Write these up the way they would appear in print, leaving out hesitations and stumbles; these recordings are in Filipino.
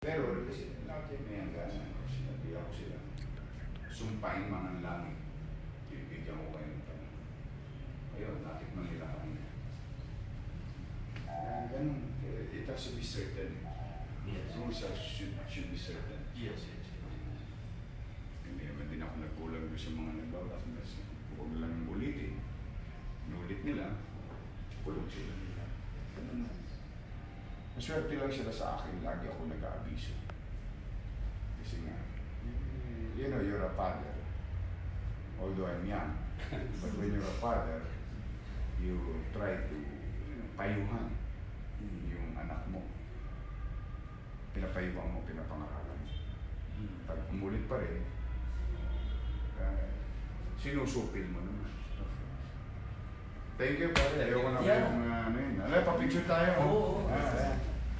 Pero el presidente natin may hangganan ko sinabihan ko sila, sumpain man ang langit, bibigyan ko kayo ng tanong. Ngayon, natikman nila kanina. Ganun, it has to be certain. Rules should be certain. Hindi naman din ako nagkulang doon sa mga nagbawat. Huwag nila nang ulitin. Nulit nila, kulong sila nila. Ganun na. Maswerte lang sila sa akin, lagi ako nag-aabiso. Kasi nga, you know, you're a father. Although I'm young, but when you're a father, you try to payuhan yung anak mo. Pinapayuhan mo, pinapangaralan mo. Pag umulit pa rin, sinusupil mo naman. Thank you, pare. Ayaw ko na kayo kung ano yun. Alay, papicture tayo. Oo.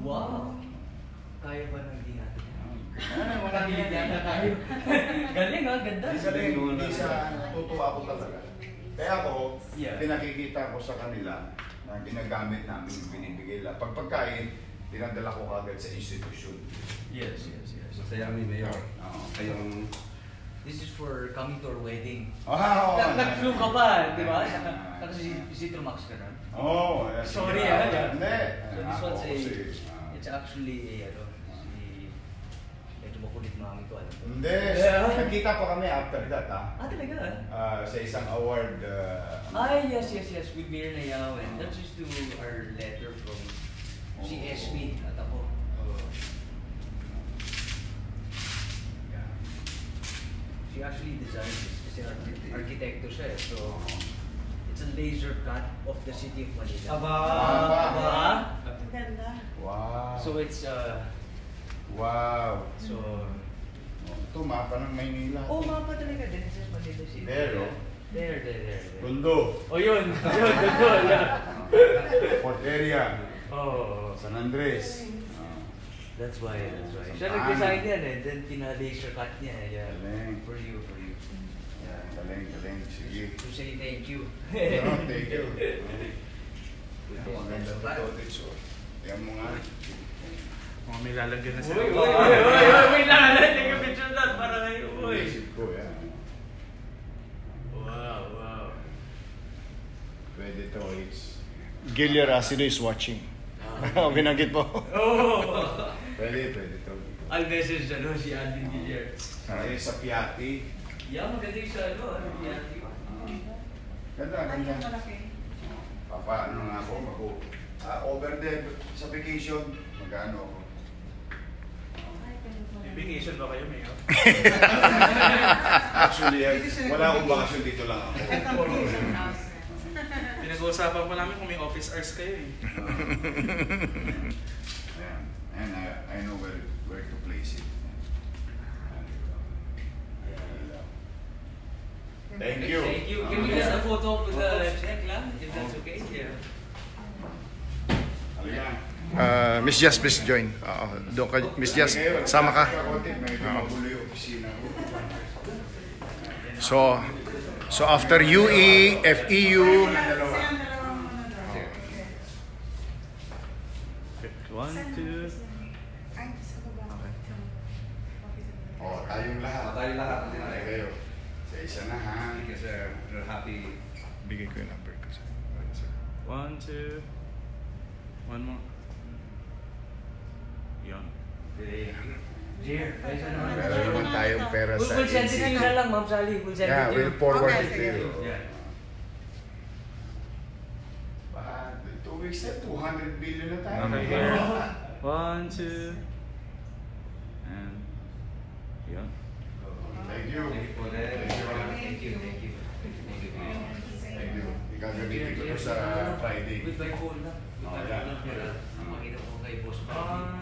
Wow! Kaya ba ng din natin? Wala din natin tayo. Galing ha, ganda. Galing, hindi sa tutuwa ko talaga. Kaya ako, pinakikita ko sa kanila na ginagamit namin yung binibigay lang. Pag pagkain, dinadala ko agad sa institusyon. Yes. Masaya kami, Mayor. Kayong... This is for coming to our wedding. Nag-flu ka pa, di ba? Tapos Citromax ka na. Oo. Sorry, ha? Hindi. So this one's a... It's actually a... Medyo makulit mami ko, alam ko. Hindi. Nakita ko kami after that, ha? Ah, talaga? Sa isang award... Yes. With Mayor Nayao. And that's just to our letter from... Si Esme at ako. She actually designed this kasi arkitekto siya eh. So, it's a laser cut of the city of Manila. Aba! Ganda. Wow. So it's wow. So, ito mapa ng Manila. Oh, mapa talaga din. This is Manila City. There. Tondo. Oh, yun, Tondo. Port area. Oh, San Andres. That's why. Siya nag-design yan eh, then pina-laser cut niya eh. Yeah, for you. Yeah, galing. Sige. To say thank you. Thank you. Maganda po ito, Tito. Tiyan mo nga. May lalagyan na sa'yo. Uy! May lalagyan ka picture doon para kayo. Isip ko, yan. Wow. Pwede to, it's... Gillier Acido is watching. Binanggit po. Pwede. I'll message si Alvin Gillier. Kaya sa Piatti. Magaling siya, Piatti. Ganda. Papa, nga ako, over there sa vacation, mag-ano ako. Vacation ba kayo, Mayor? Actually, wala akong vacation dito lang ako. Pinag-uusapan po namin kung may office hours kayo eh. And I know where to place it. Thank you. Can we get a photo of the check lang? If that's okay? Yeah. Miss Jess, please join. Miss Jess, sama ka. So after UE, FEU, one, two. Tayong lahat. Tayong kayo. Sa isa na ha, kasi we're happy. Bigay ko yung number ko sa 1, 2. One more. Yan. Dear, meron tayong pera sa Google Send it na lang, Ma'am Sally. We'll forward it to you. But 2 weeks na, 200 billion na tayo. 1, 2, and yun. Thank you. Ikagamitin ko sa Friday. With my phone na. Makita ko kay Boss Friday.